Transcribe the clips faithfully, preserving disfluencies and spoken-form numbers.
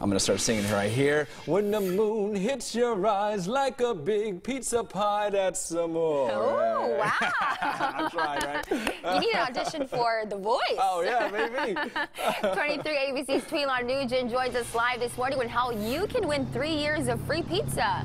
I'm gonna start singing it right here. When the moon hits your eyes like a big pizza pie, that's some more. Oh, wow. I'm trying, right? You need an audition for The Voice. Oh, yeah, maybe. twenty-three A B C's Treylon Nugent joins us live this morning with how you can win three years of free pizza.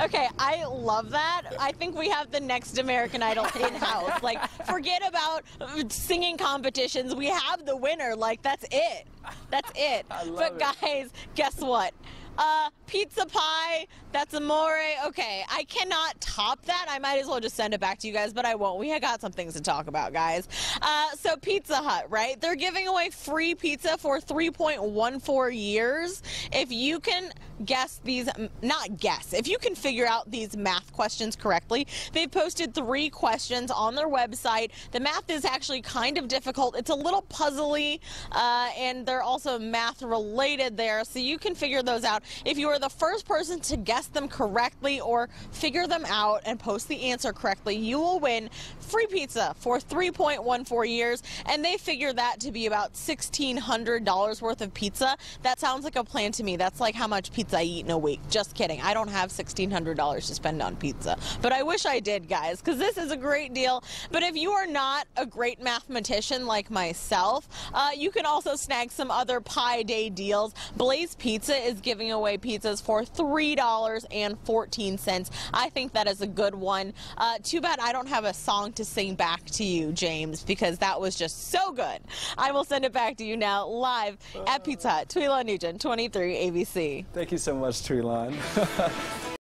Okay, I love that. I think we have the next American Idol in-house. Like, forget about singing competitions. We have the winner. Like, that's it. That's it. I love but, it. guys, guess what? Uh, pizza pie, that's amore. Okay, I cannot top that. I might as well just send it back to you guys, but I won't. We have got some things to talk about, guys. Uh, so Pizza Hut, right? They're giving away free pizza for three point one four years. If you can guess these, not guess, if you can figure out these math questions correctly, they've posted three questions on their website. The math is actually kind of difficult. It's a little puzzly, uh, and they're also math related there, so you can figure those out. If you are the first person to guess them correctly or figure them out and post the answer correctly, you will win free pizza for three point one four years, and they figure that to be about sixteen hundred dollars worth of pizza. That sounds like a plan to me. That's like how much pizza I eat in a week. Just kidding. I don't have sixteen hundred dollars to spend on pizza, but I wish I did, guys, because this is a great deal. But if you are not a great mathematician like myself, uh, you can also snag some other Pie Day deals. Blaze Pizza is giving away away pizzas for three dollars and fourteen cents. I think that is a good one. Uh, too bad I don't have a song to sing back to you, James, because that was just so good. I will send it back to you now live uh, at Pizza Hut. Treylon Nugent, twenty-three A B C. Thank you so much, Treylon.